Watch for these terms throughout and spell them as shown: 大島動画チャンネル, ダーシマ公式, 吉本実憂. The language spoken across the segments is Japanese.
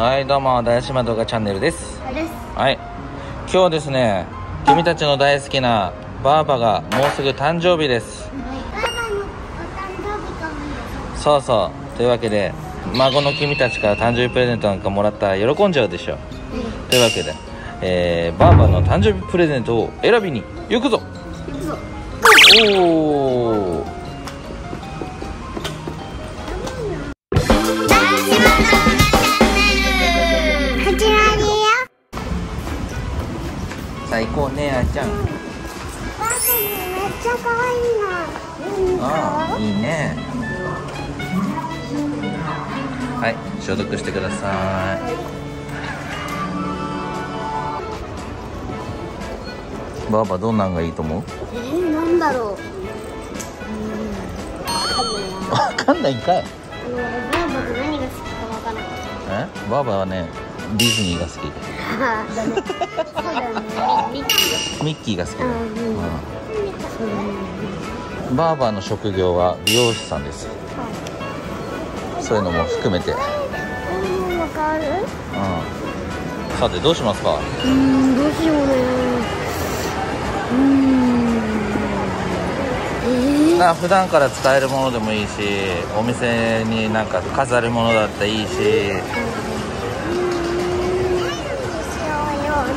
はい、どうも大島動画チャンネルです。はい、今日ですね、君たちの大好きなバーバがもうすぐ誕生日です。そうそう、というわけで孫の君たちから誕生日プレゼントなんかもらったら喜んじゃうでしょ。というわけで、バーバの誕生日プレゼントを選びに行くぞ。おー。さあ行こうね、あーちゃん。バーバめっちゃ可愛いな。ああ、いいね。はい、消毒してください。バーバどんなんがいいと思う？なんだろう。わかんないかい。バーバが何が好きかわからない。え？バーバはね、ディズニーが好き。ミッキーが好きだよ。バーバの職業は美容師さんです。そういうのも含めて。さてどうしますか。どうしようね。普段から使えるものでもいいし、お店になんか飾るものだったらいいし。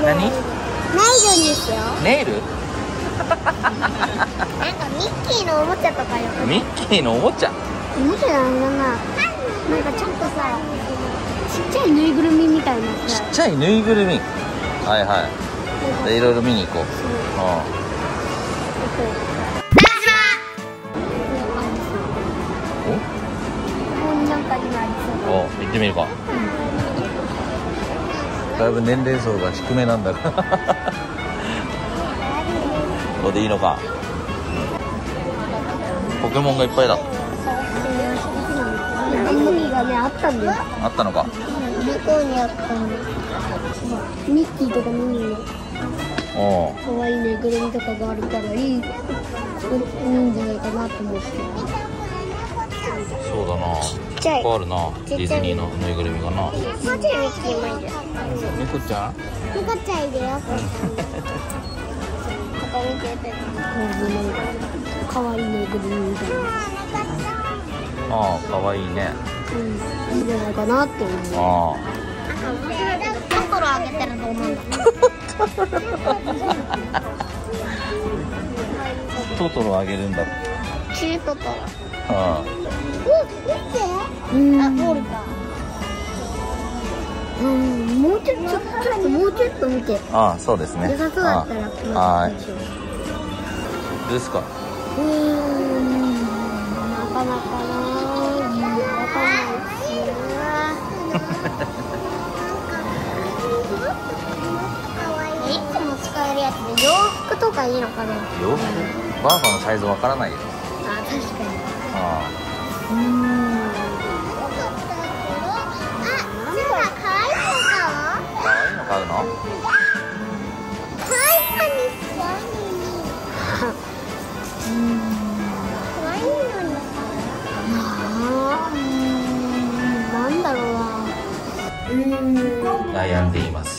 何？ネイルにしよう。ネイル？なんかミッキーのおもちゃとかよ。ミッキーのおもちゃ？おもちゃなんだな。なんかちょっとさ、ちっちゃいぬいぐるみみたいなさ。ちっちゃいぬいぐるみ。はいはい。でいろいろ見に行こう。お？なんか今ありそう。お、行ってみるか。だいぶ年齢層が低めなんだからこれでいいのか。ポケモンがいっぱいだ。あったのか。ミッキーとかミニーのかわいいぬいぐるみとかがあるからいいんじゃないかなと思って。そうだな、いっぱいあるな。ディズニーのぬいぐるみかな。ミコちゃん？ミコちゃんいるよ。かわいいぬいぐるみみたいな。ああ、かわいいね。いいんじゃないかなって思う。トトロあげてると思う。トトロあげるんだ。中トトロ。ああ。もうちょっと見て。ああ、そうですね。良さそうだったら。はい。どうですか。なかなかな。わかんないし。いつも使えるやつで洋服とかいいのかな。洋服？バーバのサイズわからないよ。ああ、確かに。ああ。なんか可愛いのかわいいのかあるの？可愛いのにしよう。可愛いのに。なんだろうな。悩んでいます。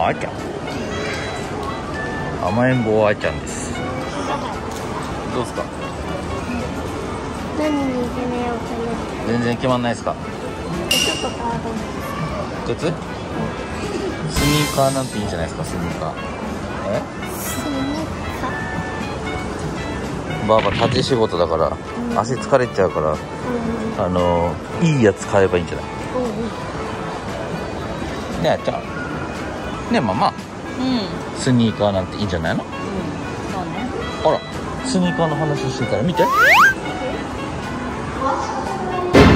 あーちゃん、甘えん坊あーちゃんです。どうですか。何に決めようかな。全然決まんないですか。靴？スニーカーなんていいんじゃないですか。スニーカー。え？スニーカー。バーバ立ち仕事だから、足疲れちゃうから、いいやつ買えばいいんじゃない。ねえあーちゃん。ね、ママ、スニーカーなんていいんじゃないの。そうね。あら、スニーカーの話してたら見て。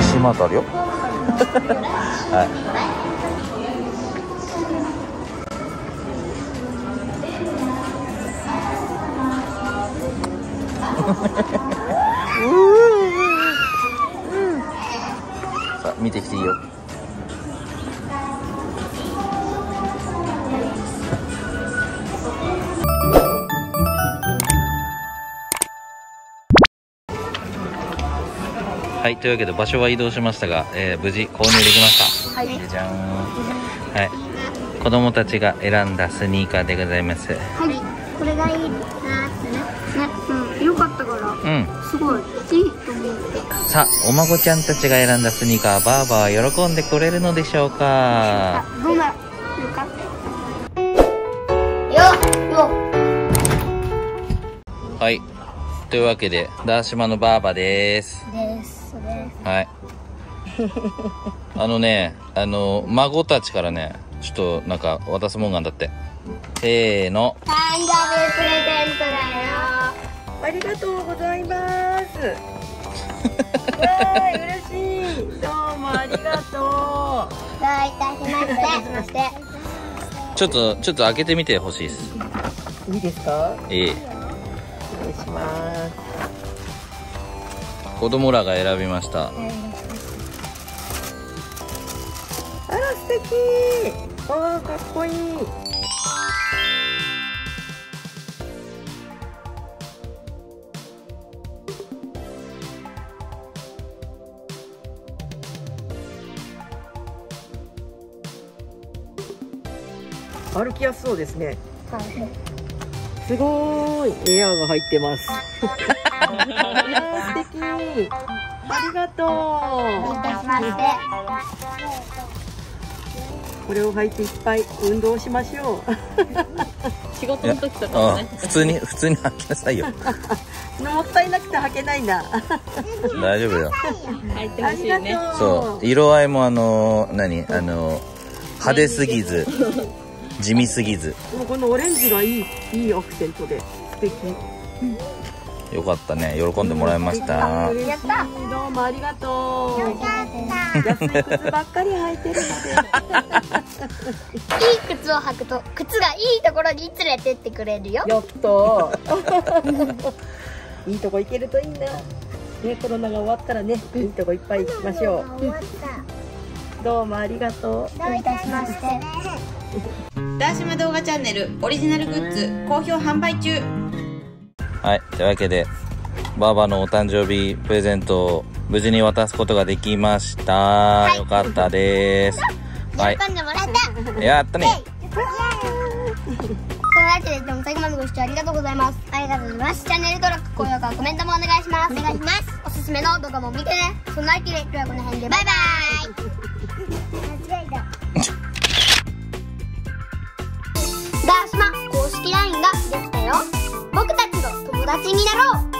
シーマートあるよ。はい。さあ、見てきていいよ。はい、というわけで場所は移動しましたが、無事購入できました。はい、じゃーん。はい、子供たちが選んだスニーカーでございます。はい、これがいいなーってね。ね、良かったから。うん。すごいいいと思って。さあ、お孫ちゃんたちが選んだスニーカー、バーバーは喜んでくれるのでしょうか。どうだ。よかった。よ、よ。はい、というわけでダーシマのバーバです。はい。あのね、孫たちからね、ちょっとなんか渡すもんがんだって。せーの。誕生日プレゼントだよ。ありがとうございます。わー、嬉しい。どうもありがとう。どういたしまして。ちょっと開けてみてほしいです。いいですか？ええ。します。子供らが選びました。あら素敵。わあ、かっこいい。歩きやすそうですね。はい。すごーい、エアーが入ってます。素敵。ありがとう。これを履いていっぱい運動しましょう。仕事の時とかね。普通に履きなさいよ。もったいなくて履けないんだ。大丈夫よ。履いてほしいね。そう、色合いも派手すぎず。地味すぎず。このオレンジがいいアクセントで素敵。よかったね、喜んでもらいました。どうもありがとう。よかった。安い靴ばっかり履いてるので。いい靴を履くと、靴がいいところに連れてってくれるよ。よっと。いいとこ行けるといいな。ね、コロナが終わったらね、いいとこいっぱい行きましょう。どうもありがとう。どういたしまして。ダーシマ動画チャンネルオリジナルグッズ好評販売中。はい、というわけでバーバのお誕生日プレゼントを無事に渡すことができました、はい、よかったです。はい、喜んでもらえた。やったね。というわけで、どうも最後までご視聴ありがとうございます。ありがとうございます。チャンネル登録、高評価、コメントもお願いします。お願いします。おすすめの動画も見てね。そんなわけで、今日はこの辺でバイバーイ。間違えた。ダーシマ公式 LINE ができたよ。僕たちの友達になろう。